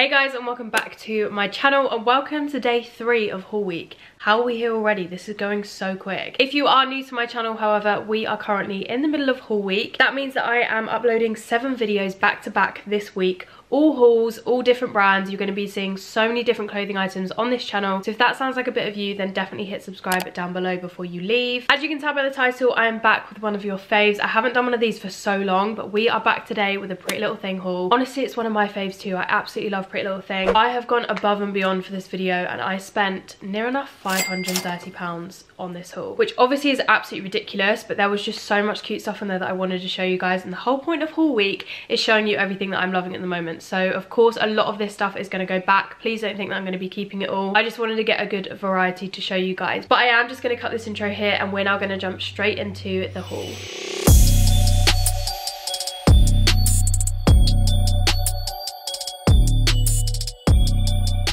Hey guys, and welcome back to my channel, and welcome to day 3 of haul week. How are we here already? This is going so quick. If you are new to my channel, however, we are currently in the middle of haul week. That means that I am uploading 7 videos back to back this week. All hauls, all different brands. You're going to be seeing so many different clothing items on this channel. So if that sounds like a bit of you, then definitely hit subscribe down below before you leave. As you can tell by the title, I am back with one of your faves. I haven't done one of these for so long, but we are back today with a Pretty Little Thing haul. Honestly, it's one of my faves too. I absolutely love Pretty Little Thing. I have gone above and beyond for this video, and I spent near enough £530 on this haul, which obviously is absolutely ridiculous, but there was just so much cute stuff in there that I wanted to show you guys, and the whole point of haul week is showing you everything that I'm loving at the moment. So of course a lot of this stuff is going to go back. Please don't think that I'm going to be keeping it all. I just wanted to get a good variety to show you guys. But I am just going to cut this intro here, and we're now going to jump straight into the haul.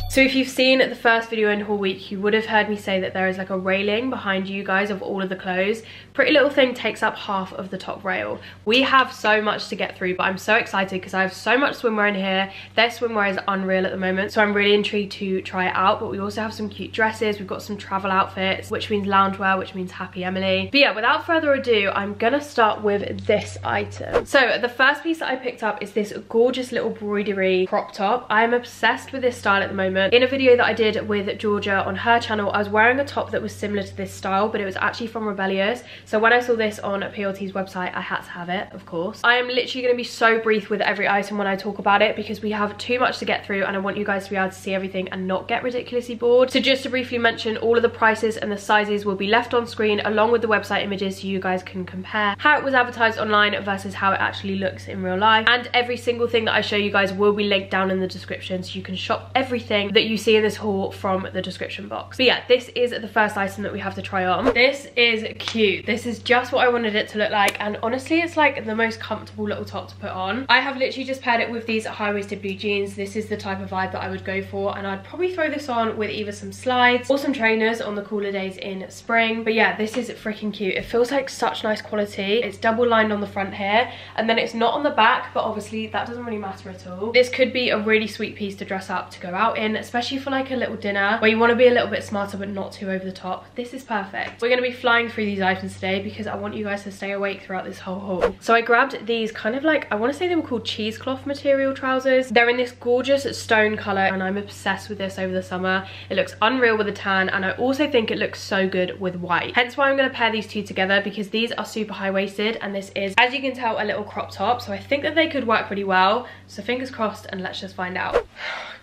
So if you've seen the first video in haul week, you would have heard me say that there is like a railing behind you guys of all of the clothes. Pretty Little Thing takes up half of the top rail. We have so much to get through, but I'm so excited because I have so much swimwear in here. Their swimwear is unreal at the moment, so I'm really intrigued to try it out. But we also have some cute dresses, we've got some travel outfits, which means loungewear, which means Happy Emily. But yeah, without further ado, I'm gonna start with this item. So the first piece that I picked up is this gorgeous little broidery crop top. I'm obsessed with this style at the moment. In a video that I did with Georgia on her channel, I was wearing a top that was similar to this style, but it was actually from Rebellious. So when I saw this on PLT's website, I had to have it, of course. I am literally going to be so brief with every item when I talk about it because we have too much to get through, and I want you guys to be able to see everything and not get ridiculously bored. So just to briefly mention, all of the prices and the sizes will be left on screen along with the website images so you guys can compare how it was advertised online versus how it actually looks in real life. And every single thing that I show you guys will be linked down in the description so you can shop everything that you see in this haul from the description box. But yeah, this is the first item that we have to try on. This is cute. This is just what I wanted it to look like, and honestly it's like the most comfortable little top to put on. I have literally just paired it with these high-waisted blue jeans. This is the type of vibe that I would go for, and I'd probably throw this on with either some slides or some trainers on the cooler days in spring. But yeah, this is freaking cute. It feels like such nice quality. It's double lined on the front here, and then it's not on the back, but obviously that doesn't really matter at all. This could be a really sweet piece to dress up to go out in, especially for like a little dinner where you want to be a little bit smarter but not too over the top. This is perfect. We're going to be flying through these items today because I want you guys to stay awake throughout this whole haul. So I grabbed these kind of like, I want to say they were called cheesecloth material trousers. They're in this gorgeous stone colour, and I'm obsessed with this over the summer. It looks unreal with a tan, and I also think it looks so good with white. Hence why I'm going to pair these two together, because these are super high-waisted, and this is, as you can tell, a little crop top. So I think that they could work really well. So fingers crossed, and let's just find out.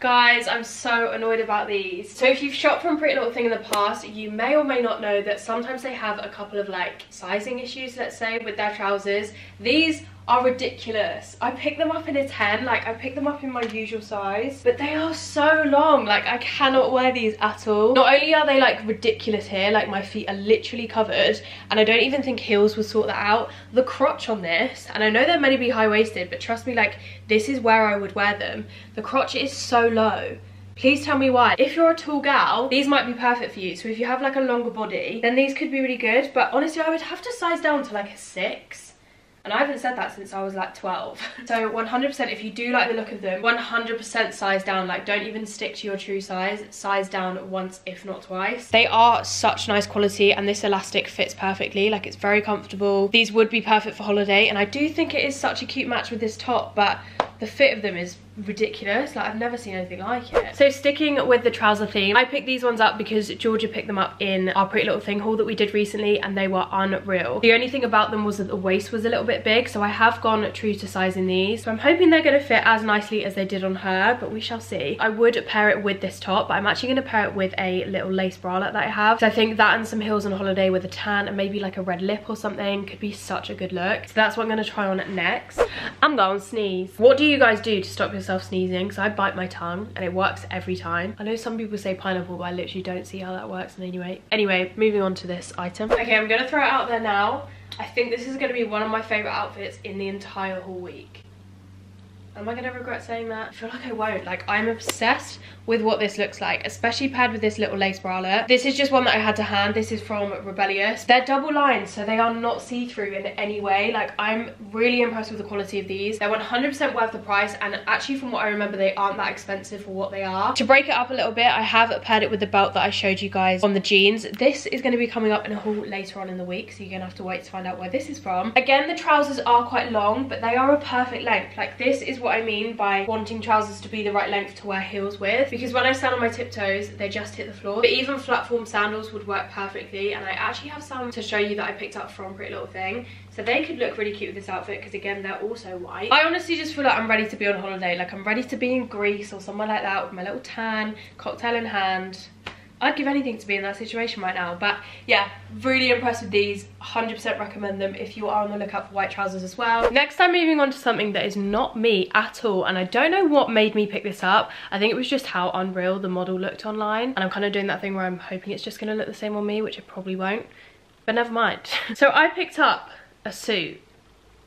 Guys, I'm so annoyed about these. So if you've shopped from Pretty Little Thing in the past, you may or may not know that sometimes they have a couple of like sizing issues, let's say, with their trousers. These are ridiculous. I picked them up in a 10, like I picked them up in my usual size, but they are so long, like I cannot wear these at all. Not only are they like ridiculous here, like my feet are literally covered, and I don't even think heels will sort that out. The crotch on this, and I know they're meant to be high-waisted, but trust me, like this is where I would wear them. The crotch is so low. Please tell me why. If you're a tall gal, these might be perfect for you. So if you have like a longer body, then these could be really good, but honestly I would have to size down to like a 6. And I haven't said that since I was like 12. So 100%, if you do like the look of them, 100% size down. Like don't even stick to your true size. Size down once, if not twice. They are such nice quality, and this elastic fits perfectly. Like it's very comfortable. These would be perfect for holiday, and I do think it is such a cute match with this top, but the fit of them is ridiculous. Like I've never seen anything like it. So sticking with the trouser theme, I picked these ones up because Georgia picked them up in our Pretty Little Thing haul that we did recently, and they were unreal. The only thing about them was that the waist was a little bit big, so I have gone true to size in these. So I'm hoping they're going to fit as nicely as they did on her, but we shall see. I would pair it with this top, but I'm actually going to pair it with a little lace bralette that I have. So I think that and some heels on holiday with a tan and maybe like a red lip or something could be such a good look. So that's what I'm going to try on next. I'm going to sneeze. What do you guys do to stop yourself sneezing? Because I bite my tongue and it works every time. I know some people say pineapple, but I literally don't see how that works. And anyway, moving on to this item. Okay, I'm gonna throw it out there now. I think this is gonna be one of my favorite outfits in the entire haul week. Am I gonna regret saying that? I feel like I won't. Like, I'm obsessed with what this looks like, especially paired with this little lace bralette. This is just one that I had to hand. This is from Rebellious. They're double lined, so they are not see-through in any way. Like, I'm really impressed with the quality of these. They're 100% worth the price, and actually from what I remember, they aren't that expensive for what they are. To break it up a little bit, I have paired it with the belt that I showed you guys on the jeans. This is gonna be coming up in a haul later on in the week, so you're gonna have to wait to find out where this is from. Again, the trousers are quite long, but they are a perfect length. Like, this is what I mean by wanting trousers to be the right length to wear heels with, because when I stand on my tiptoes they just hit the floor. But even flat-form sandals would work perfectly, and I actually have some to show you that I picked up from Pretty Little Thing, so they could look really cute with this outfit, because again they're also white. I honestly just feel like I'm ready to be on holiday. Like, I'm ready to be in Greece or somewhere like that with my little tan, cocktail in hand. I'd give anything to be in that situation right now. But yeah, really impressed with these. 100% recommend them if you are on the lookout for white trousers as well. Next, I'm moving on to something that is not me at all, and I don't know what made me pick this up. I think it was just how unreal the model looked online, and I'm kind of doing that thing where I'm hoping it's just gonna look the same on me, which it probably won't, but never mind. So I picked up a suit.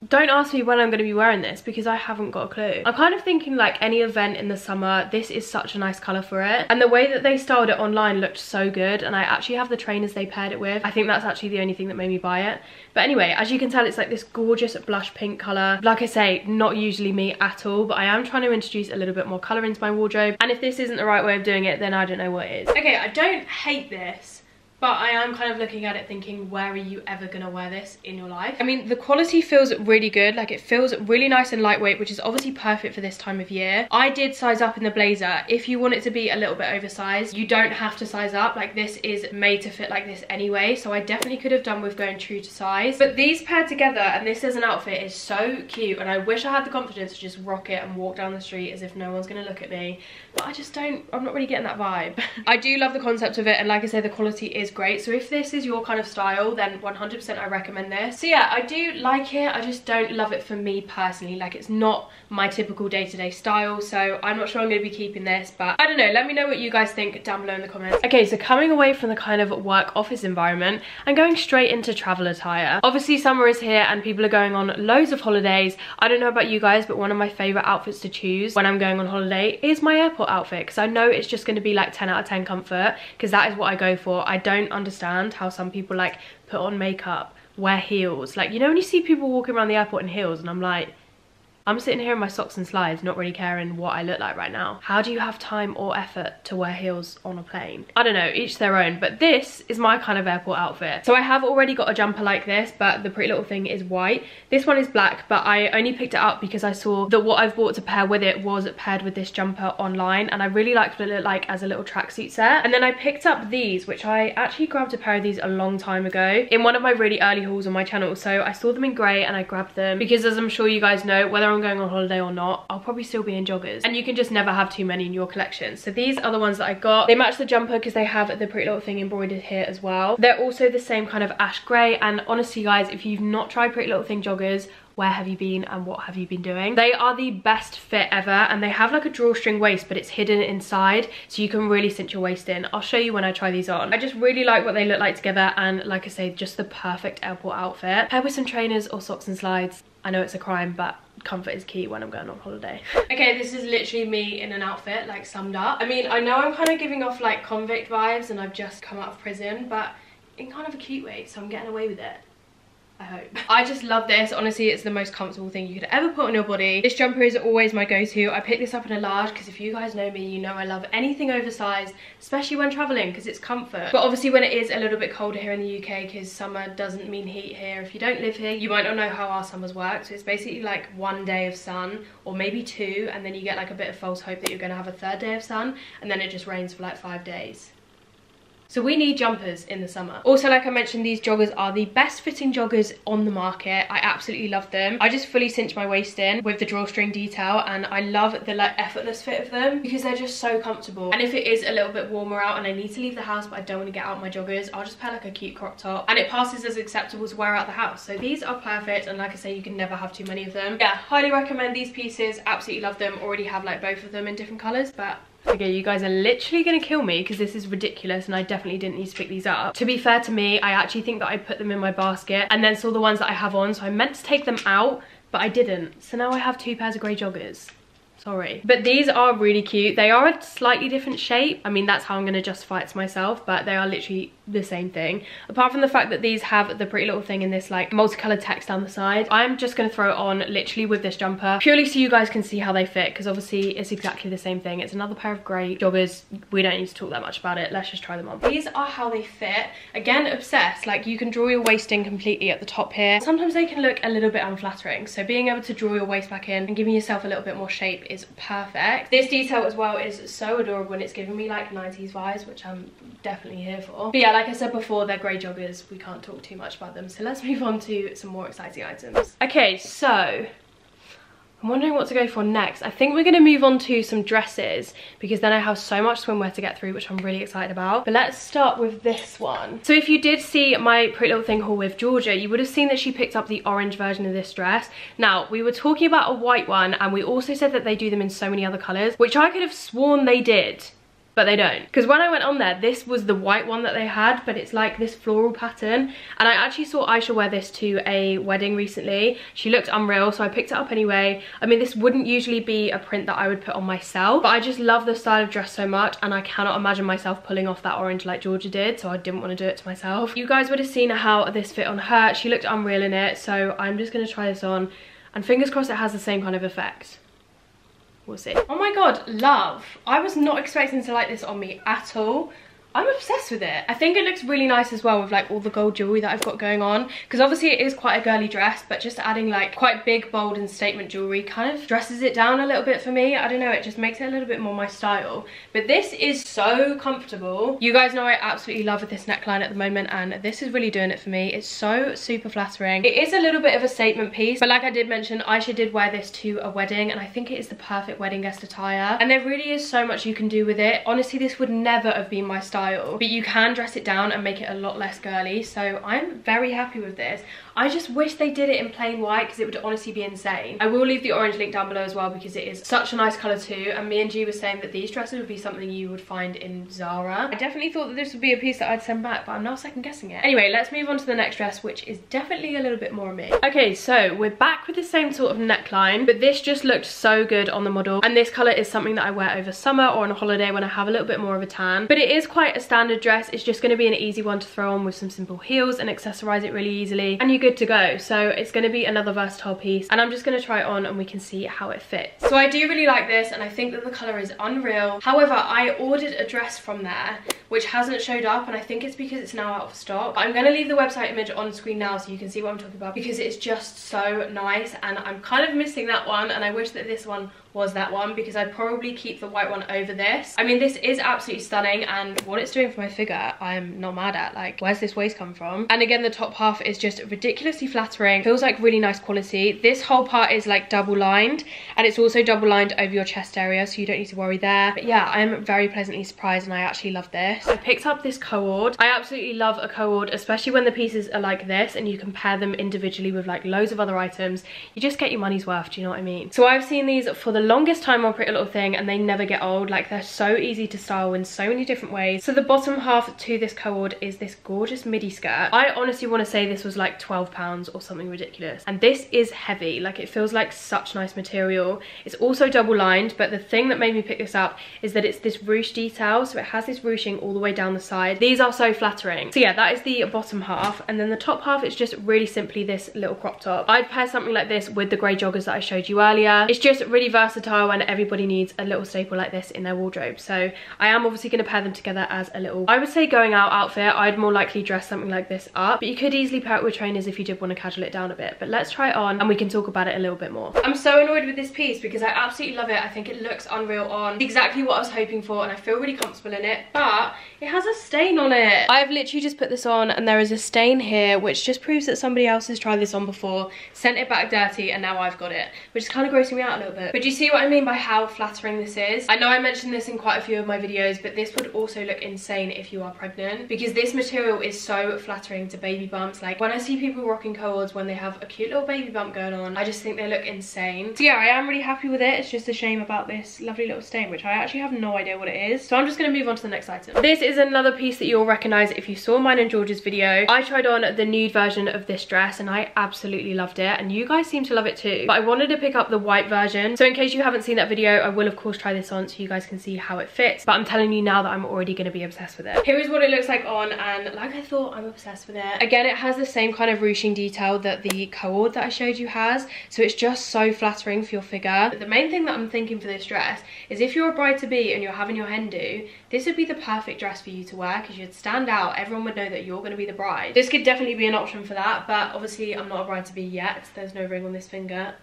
Don't ask me when I'm going to be wearing this, because I haven't got a clue. I'm kind of thinking like any event in the summer. This is such a nice colour for it, and the way that they styled it online looked so good, and I actually have the trainers they paired it with. I think that's actually the only thing that made me buy it. But anyway, as you can tell, it's like this gorgeous blush pink colour. Like I say, not usually me at all, but I am trying to introduce a little bit more colour into my wardrobe, and if this isn't the right way of doing it, then I don't know what is. Okay, I don't hate this, but I am kind of looking at it thinking, where are you ever gonna wear this in your life? I mean, the quality feels really good. Like, it feels really nice and lightweight, which is obviously perfect for this time of year. I did size up in the blazer. If you want it to be a little bit oversized, you don't have to size up. Like, this is made to fit like this anyway, so I definitely could have done with going true to size. But these paired together, and this as an outfit, is so cute, and I wish I had the confidence to just rock it and walk down the street as if no one's gonna look at me. But I just don't, I'm not really getting that vibe. I do love the concept of it, and like I say, the quality is great. So if this is your kind of style, then 100% I recommend this. So yeah, I do like it. I just don't love it for me personally. Like, it's not my typical day-to-day style, so I'm not sure I'm going to be keeping this, but I don't know. Let me know what you guys think down below in the comments. Okay, so coming away from the kind of work office environment and going straight into travel attire. Obviously summer is here and people are going on loads of holidays. I don't know about you guys, but one of my favorite outfits to choose when I'm going on holiday is my airport outfit, because I know it's just going to be like 10 out of 10 comfort, because that is what I go for. I don't understand how some people like put on makeup, wear heels. Like, you know when you see people walking around the airport in heels, and I'm like, I'm sitting here in my socks and slides, not really caring what I look like right now. How do you have time or effort to wear heels on a plane? I don't know, each their own, but this is my kind of airport outfit. So I have already got a jumper like this, but the Pretty Little Thing is white. This one is black, but I only picked it up because I saw that what I've bought to pair with it was paired with this jumper online, and I really liked what it looked like as a little tracksuit set. And then I picked up these, which I actually grabbed a pair of these a long time ago in one of my really early hauls on my channel. So I saw them in grey and I grabbed them because, as I'm sure you guys know, whether I'm going on holiday or not, I'll probably still be in joggers, and you can just never have too many in your collection. So these are the ones that I got. They match the jumper because they have the Pretty Little Thing embroidered here as well. They're also the same kind of ash grey, and honestly guys, if you've not tried Pretty Little Thing joggers, where have you been and what have you been doing? They are the best fit ever, and they have like a drawstring waist, but it's hidden inside, so you can really cinch your waist in. I'll show you when I try these on. I just really like what they look like together, and like I say, just the perfect airport outfit. Pair with some trainers or socks and slides. I know it's a crime, but comfort is key when I'm going on holiday. Okay, this is literally me in an outfit, like, summed up. I mean, I know I'm kind of giving off like convict vibes and I've just come out of prison, but in kind of a cute way, so I'm getting away with it, I hope. I just love this. Honestly, it's the most comfortable thing you could ever put on your body. This jumper is always my go-to. I picked this up in a large because if you guys know me, you know I love anything oversized, especially when traveling, because it's comfort. But obviously when it is a little bit colder here in the UK, because summer doesn't mean heat here. If you don't live here, you might not know how our summers work. So it's basically like one day of sun, or maybe two, and then you get like a bit of false hope that you're going to have a third day of sun, and then it just rains for like 5 days. So we need jumpers in the summer. Also, like I mentioned, these joggers are the best fitting joggers on the market. I absolutely love them. I just fully cinch my waist in with the drawstring detail, and I love the like effortless fit of them because they're just so comfortable. And if it is a little bit warmer out and I need to leave the house but I don't want to get out my joggers, I'll just pair like a cute crop top, and it passes as acceptable to wear out the house. So these are perfect, and like I say, you can never have too many of them. Yeah, highly recommend these pieces. Absolutely love them. Already have like both of them in different colours, but okay, you guys are literally gonna kill me because this is ridiculous, and I definitely didn't need to pick these up. To be fair to me, I actually think that I put them in my basket and then saw the ones that I have on, so I meant to take them out, but I didn't. So now I have two pairs of grey joggers. Sorry. But these are really cute. They are a slightly different shape. I mean, that's how I'm going to justify it to myself, but they are literally the same thing. Apart from the fact that these have the Pretty Little Thing in this like multicolored text down the side. I'm just going to throw it on literally with this jumper, purely so you guys can see how they fit, because obviously it's exactly the same thing. It's another pair of grey joggers. We don't need to talk that much about it. Let's just try them on. These are how they fit. Again, obsessed. Like, you can draw your waist in completely at the top here. Sometimes they can look a little bit unflattering. So being able to draw your waist back in and giving yourself a little bit more shape is perfect. This detail as well is so adorable, and it's giving me like 90s vibes, which I'm definitely here for. But yeah, like I said before, they're grey joggers. We can't talk too much about them, so let's move on to some more exciting items. Okay, so I'm wondering what to go for next. I think we're going to move on to some dresses, because then I have so much swimwear to get through, which I'm really excited about. But let's start with this one. So if you did see my Pretty Little Thing haul with Georgia, you would have seen that she picked up the orange version of this dress. Now, we were talking about a white one, and we also said that they do them in so many other colours, which I could have sworn they did. But they don't, because when I went on there, this was the white one that they had, but it's like this floral pattern. And I actually saw Aisha wear this to a wedding recently. She looked unreal, so I picked it up anyway. I mean, this wouldn't usually be a print that I would put on myself, but I just love the style of dress so much, and I cannot imagine myself pulling off that orange like Georgia did, so I didn't want to do it to myself. You guys would have seen how this fit on her. She looked unreal in it, so I'm just going to try this on, and fingers crossed it has the same kind of effect. We'll see. Oh my god, love. I was not expecting to like this on me at all. I'm obsessed with it. I think it looks really nice as well with like all the gold jewellery that I've got going on, because obviously it is quite a girly dress, but just adding like quite big, bold and statement jewellery kind of dresses it down a little bit for me. I don't know, it just makes it a little bit more my style. But this is so comfortable. You guys know I absolutely love this neckline at the moment, and this is really doing it for me. It's so super flattering. It is a little bit of a statement piece, but like I did mention, Aisha did wear this to a wedding, and I think it is the perfect wedding guest attire, and there really is so much you can do with it. Honestly, this would never have been my style, but you can dress it down and make it a lot less girly, so I'm very happy with this. I just wish they did it in plain white, because it would honestly be insane. I will leave the orange link down below as well, because it is such a nice colour too, and me and G were saying that these dresses would be something you would find in Zara. I definitely thought that this would be a piece that I'd send back, but I'm now second guessing it. Anyway, let's move on to the next dress, which is definitely a little bit more me. Okay, so we're back with the same sort of neckline, but this just looked so good on the model, and this colour is something that I wear over summer or on a holiday when I have a little bit more of a tan, but it is quite a standard dress. It's just going to be an easy one to throw on with some simple heels and accessorize it really easily, and you're good to go. So it's going to be another versatile piece, and I'm just going to try it on and we can see how it fits. So I do really like this, and I think that the color is unreal. However, I ordered a dress from there which hasn't showed up, and I think it's because it's now out of stock. I'm going to leave the website image on screen now so you can see what I'm talking about, because it's just so nice, and I'm kind of missing that one, and I wish that this one was that one, because I'd probably keep the white one over this. I mean, this is absolutely stunning, and what it's doing for my figure, I'm not mad at. Like, where's this waist come from? And again, the top half is just ridiculously flattering. Feels like really nice quality. This whole part is like double lined, and it's also double lined over your chest area, so you don't need to worry there. But yeah, I'm very pleasantly surprised, and I actually love this. I picked up this co-ord. I absolutely love a co-ord, especially when the pieces are like this and you can pair them individually with like loads of other items. You just get your money's worth, do you know what I mean? So I've seen these for the longest time on Pretty Little Thing, and they never get old. Like, they're so easy to style in so many different ways. So the bottom half to this co-ord is this gorgeous midi skirt. I honestly want to say this was like £12 or something ridiculous, and this is heavy. Like, it feels like such nice material. It's also double lined, but the thing that made me pick this up is that it's this ruche detail, so it has this ruching all the way down the side. These are so flattering. So yeah, that is the bottom half, and then the top half is just really simply this little crop top. I'd pair something like this with the grey joggers that I showed you earlier. It's just really versatile, and everybody needs a little staple like this in their wardrobe. So I am obviously going to pair them together as a little, I would say, going out outfit. I'd more likely dress something like this up, but you could easily pair it with trainers if you did want to casual it down a bit. But let's try it on and we can talk about it a little bit more. I'm so annoyed with this piece because I absolutely love it. I think it looks unreal on. It's exactly what I was hoping for, and I feel really comfortable in it, but it has a stain on it. I've literally just put this on and there is a stain here, which just proves that somebody else has tried this on before, sent it back dirty, and now I've got it, which is kind of grossing me out a little bit. But do you see what I mean by how flattering this is? I know I mentioned this in quite a few of my videos, but this would also look insane if you are pregnant, because this material is so flattering to baby bumps. Like, when I see people rocking cohorts when they have a cute little baby bump going on, I just think they look insane. So yeah, I am really happy with it. It's just a shame about this lovely little stain, which I actually have no idea what it is. So I'm just going to move on to the next item. This is another piece that you'll recognize if you saw mine and Georgia's video. I tried on the nude version of this dress and I absolutely loved it, and you guys seem to love it too, but I wanted to pick up the white version. So in case you haven't seen that video, I will of course try this on so you guys can see how it fits, but I'm telling you now that I'm already going to be obsessed with it. Here is what it looks like on, and like I thought, I'm obsessed with it. Again, it has the same kind of ruching detail that the co-ord that I showed you has, so it's just so flattering for your figure. But the main thing that I'm thinking for this dress is if you're a bride-to-be and you're having your hen do, this would be the perfect dress for you to wear because you'd stand out, everyone would know that you're going to be the bride. This could definitely be an option for that, but obviously I'm not a bride-to-be yet, so there's no ring on this finger.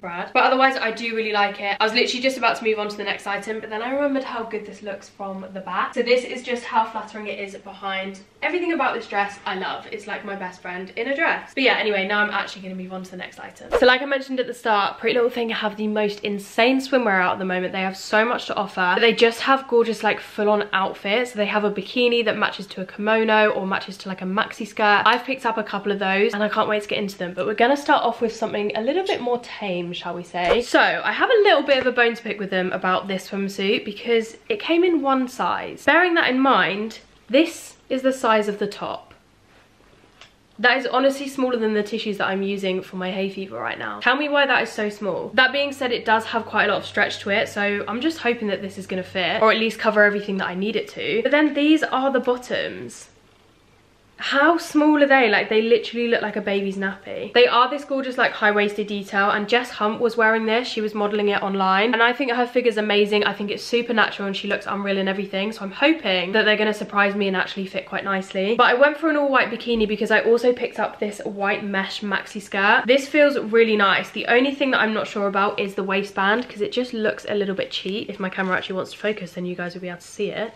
Brad. But otherwise I do really like it. I was literally just about to move on to the next item, but then I remembered how good this looks from the back. So this is just how flattering it is behind. Everything about this dress I love. It's like my best friend in a dress. But yeah, anyway, now I'm actually going to move on to the next item. So like I mentioned at the start, Pretty Little Thing have the most insane swimwear out at the moment. They have so much to offer, but they just have gorgeous like full-on outfits. They have a bikini that matches to a kimono or matches to like a maxi skirt. I've picked up a couple of those and I can't wait to get into them, but we're going to start off with something a little bit more tame, shall we say. So I have a little bit of a bone to pick with them about this swimsuit because it came in one size. Bearing that in mind, this is the size of the top. That is honestly smaller than the tissues that I'm using for my hay fever right now. Tell me why that is so small. That being said, it does have quite a lot of stretch to it, so I'm just hoping that this is going to fit, or at least cover everything that I need it to. But then these are the bottoms. How small are they? Like, they literally look like a baby's nappy. They are this gorgeous like high-waisted detail, and Jess Hunt was wearing this. She was modeling it online, and I think her figure's amazing. I think it's super natural and she looks unreal and everything, so I'm hoping that they're going to surprise me and actually fit quite nicely. But I went for an all-white bikini because I also picked up this white mesh maxi skirt. This feels really nice. The only thing that I'm not sure about is the waistband because it just looks a little bit cheap. If my camera actually wants to focus, then you guys will be able to see it.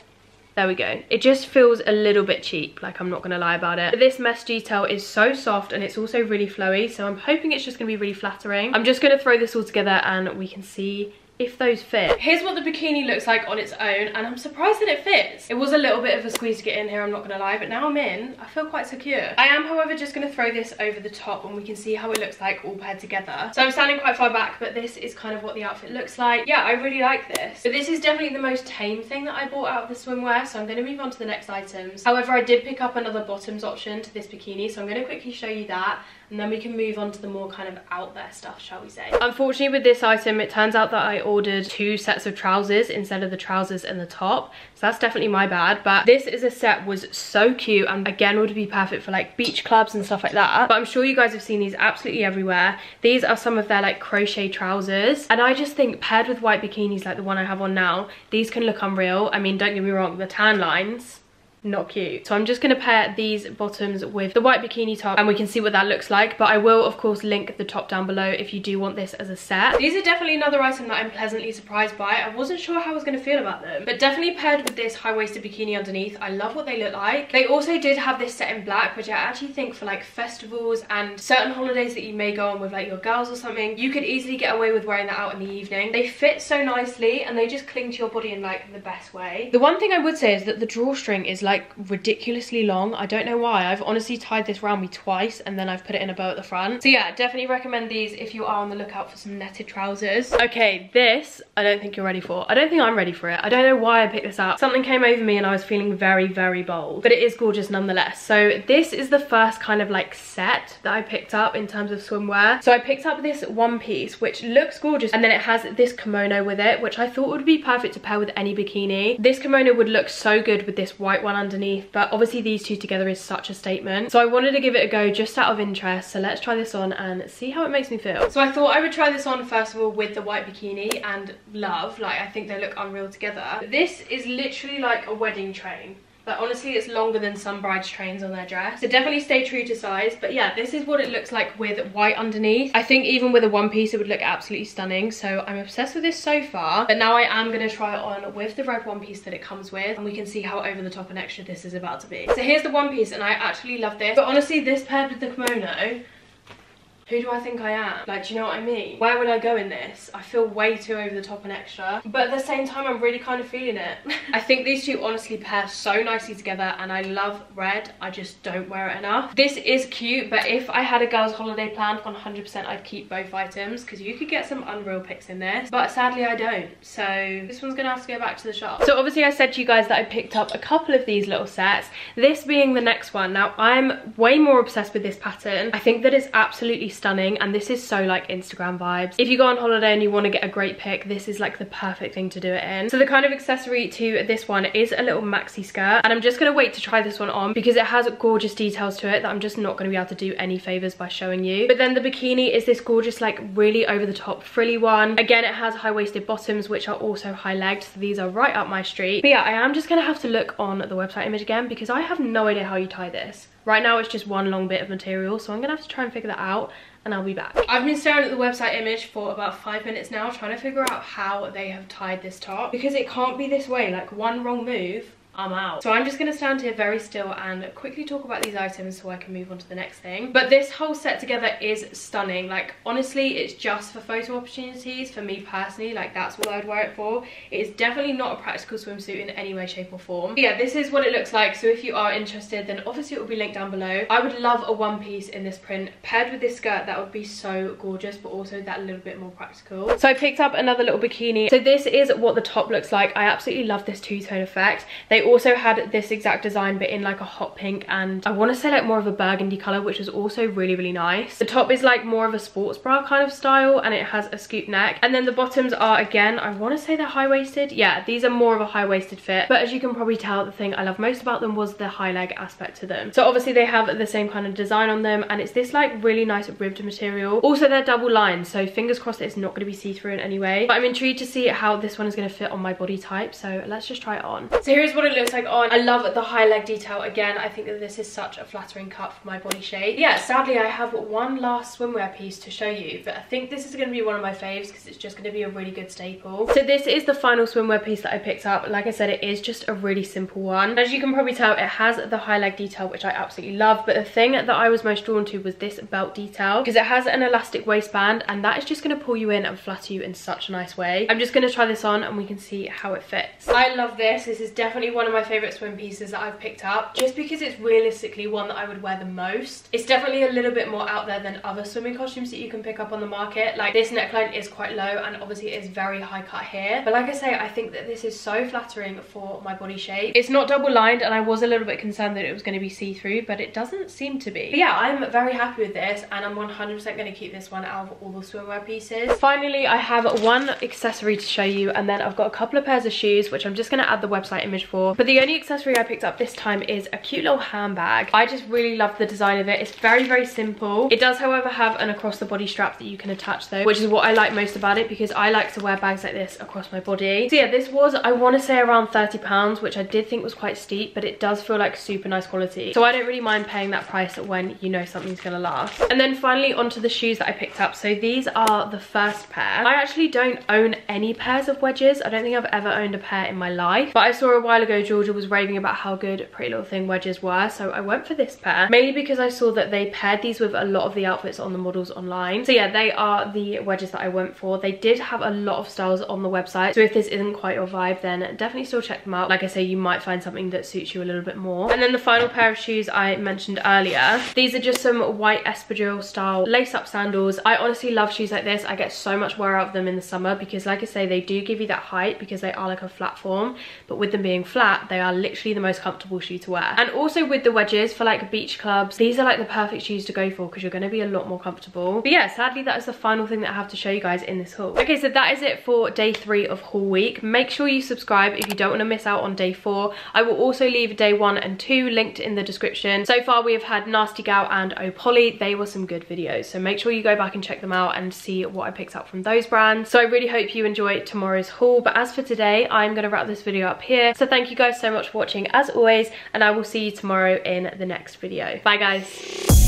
There we go. It just feels a little bit cheap, like, I'm not gonna lie about it. But this mesh detail is so soft and it's also really flowy, so I'm hoping it's just gonna be really flattering. I'm just gonna throw this all together and we can see if those fit. Here's what the bikini looks like on its own, and I'm surprised that it fits. It was a little bit of a squeeze to get in here, I'm not gonna lie, but now I'm in, I feel quite secure. I am, however, just gonna throw this over the top and we can see how it looks like all paired together. So I'm standing quite far back, but this is kind of what the outfit looks like. Yeah, I really like this. But this is definitely the most tame thing that I bought out of the swimwear, so I'm gonna move on to the next items. However, I did pick up another bottoms option to this bikini, so I'm gonna quickly show you that, and then we can move on to the more kind of out there stuff, shall we say. Unfortunately, with this item, it turns out that I ordered two sets of trousers instead of the trousers and the top, so that's definitely my bad. But this is a set was so cute, and again would be perfect for like beach clubs and stuff like that. But I'm sure you guys have seen these absolutely everywhere. These are some of their like crochet trousers, and I just think paired with white bikinis like the one I have on now, these can look unreal. I mean, don't get me wrong, the tan lines, not cute. So I'm just going to pair these bottoms with the white bikini top and we can see what that looks like. But I will of course link the top down below if you do want this as a set. These are definitely another item that I'm pleasantly surprised by. I wasn't sure how I was going to feel about them, but definitely paired with this high-waisted bikini underneath, I love what they look like. They also did have this set in black, which I actually think for like festivals and certain holidays that you may go on with like your girls or something, you could easily get away with wearing that out in the evening. They fit so nicely and they just cling to your body in like the best way. The one thing I would say is that the drawstring is like ridiculously long. I don't know why. I've honestly tied this round me twice and then I've put it in a bow at the front. So yeah, definitely recommend these if you are on the lookout for some netted trousers. Okay, this I don't think you're ready for. I don't think I'm ready for it. I don't know why I picked this up. Something came over me and I was feeling very, very bold, but it is gorgeous nonetheless. So this is the first kind of like set that I picked up in terms of swimwear. So I picked up this one piece, which looks gorgeous, and then it has this kimono with it, which I thought would be perfect to pair with any bikini. This kimono would look so good with this white one underneath, but obviously these two together is such a statement, so I wanted to give it a go just out of interest. So let's try this on and see how it makes me feel. So I thought I would try this on first of all with the white bikini, and love, like, I think they look unreal together. This is literally like a wedding train. But honestly, it's longer than some brides' trains on their dress. So definitely stay true to size. But yeah, this is what it looks like with white underneath. I think even with a one piece, it would look absolutely stunning. So I'm obsessed with this so far. But now I am going to try it on with the red one piece that it comes with. And we can see how over the top and extra this is about to be. So here's the one piece, and I actually love this. But honestly, this paired with the kimono, who do I think I am? Like, do you know what I mean? Where would I go in this? I feel way too over the top and extra, but at the same time, I'm really kind of feeling it. I think these two honestly pair so nicely together, and I love red. I just don't wear it enough. This is cute, but if I had a girls' holiday planned, 100% I'd keep both items, because you could get some unreal pics in this, but sadly I don't. So this one's gonna have to go back to the shop. So obviously I said to you guys that I picked up a couple of these little sets, this being the next one. Now I'm way more obsessed with this pattern. I think that it's absolutely stunning, and this is so like Instagram vibes. If you go on holiday and you want to get a great pic, this is like the perfect thing to do it in. So the kind of accessory to this one is a little maxi skirt, and I'm just gonna wait to try this one on because it has gorgeous details to it that I'm just not gonna be able to do any favors by showing you. But then the bikini is this gorgeous like really over the top frilly one. Again, it has high-waisted bottoms which are also high-legged, so these are right up my street. But yeah, I am just gonna have to look on the website image again because I have no idea how you tie this. Right now it's just one long bit of material, so I'm gonna have to try and figure that out, and I'll be back. I've been staring at the website image for about 5 minutes now trying to figure out how they have tied this top, because it can't be this way. Like, one wrong move, I'm out. So I'm just gonna stand here very still and quickly talk about these items so I can move on to the next thing. But this whole set together is stunning. Like, honestly, it's just for photo opportunities. For me personally, like, that's what I'd wear it for. It is definitely not a practical swimsuit in any way, shape or form. But yeah, this is what it looks like. So if you are interested, then obviously it will be linked down below. I would love a one piece in this print paired with this skirt. That would be so gorgeous, but also that little bit more practical. So I picked up another little bikini. So this is what the top looks like. I absolutely love this two-tone effect. They also had this exact design but in like a hot pink and I want to say like more of a burgundy color, which was also really really nice. The top is like more of a sports bra kind of style and it has a scoop neck, and then the bottoms are, again, I want to say they're high-waisted. Yeah, these are more of a high-waisted fit, but as you can probably tell, the thing I love most about them was the high leg aspect to them. So obviously they have the same kind of design on them, and it's this like really nice ribbed material. Also they're double lined, so fingers crossed it's not going to be see-through in any way, but I'm intrigued to see how this one is going to fit on my body type, so let's just try it on. So here's what it looks like on. I love the high leg detail again. I think that this is such a flattering cut for my body shape. Yeah, sadly I have one last swimwear piece to show you, but I think this is going to be one of my faves because it's just going to be a really good staple. So this is the final swimwear piece that I picked up. Like I said, it is just a really simple one. As you can probably tell, it has the high leg detail, which I absolutely love, but the thing that I was most drawn to was this belt detail because it has an elastic waistband, and that is just going to pull you in and flatter you in such a nice way. I'm just going to try this on and we can see how it fits. I love this. This is definitely one of my favorite swim pieces that I've picked up, just because it's realistically one that I would wear the most. It's definitely a little bit more out there than other swimming costumes that you can pick up on the market. Like, this neckline is quite low and obviously it is very high cut here, but like I say, I think that this is so flattering for my body shape. It's not double lined and I was a little bit concerned that it was going to be see-through, but it doesn't seem to be. But yeah, I'm very happy with this and I'm 100% going to keep this one out of all the swimwear pieces. Finally, I have one accessory to show you, and then I've got a couple of pairs of shoes which I'm just going to add the website image for. But the only accessory I picked up this time is a cute little handbag. I just really love the design of it. It's very, very simple. It does, however, have an across the body strap that you can attach though, which is what I like most about it because I like to wear bags like this across my body. So yeah, this was, I want to say, around £30, which I did think was quite steep, but it does feel like super nice quality. So I don't really mind paying that price when you know something's gonna last. And then finally onto the shoes that I picked up. So these are the first pair. I actually don't own any pairs of wedges. I don't think I've ever owned a pair in my life, but I saw a while ago Georgia was raving about how good Pretty Little Thing wedges were, so I went for this pair mainly because I saw that they paired these with a lot of the outfits on the models online. So yeah, they are the wedges that I went for. They did have a lot of styles on the website, so if this isn't quite your vibe, then definitely still check them out. Like I say, you might find something that suits you a little bit more. And then the final pair of shoes I mentioned earlier, these are just some white espadrille style lace-up sandals. I honestly love shoes like this. I get so much wear out of them in the summer because, like I say, they do give you that height because they are like a flat form, but with them being flat, they are literally the most comfortable shoe to wear. And also with the wedges for like beach clubs, these are like the perfect shoes to go for because you're going to be a lot more comfortable. But yeah, sadly that is the final thing that I have to show you guys in this haul. Okay, so that is it for day 3 of haul week. Make sure you subscribe if you don't want to miss out on day 4. I will also leave day 1 and 2 linked in the description. So far we have had Nasty Gal and Oh Polly. They were some good videos, so make sure you go back and check them out and see what I picked up from those brands. So I really hope you enjoy tomorrow's haul, but as for today, I'm going to wrap this video up here. So thank you guys so much for watching as always, and I will see you tomorrow in the next video. Bye guys.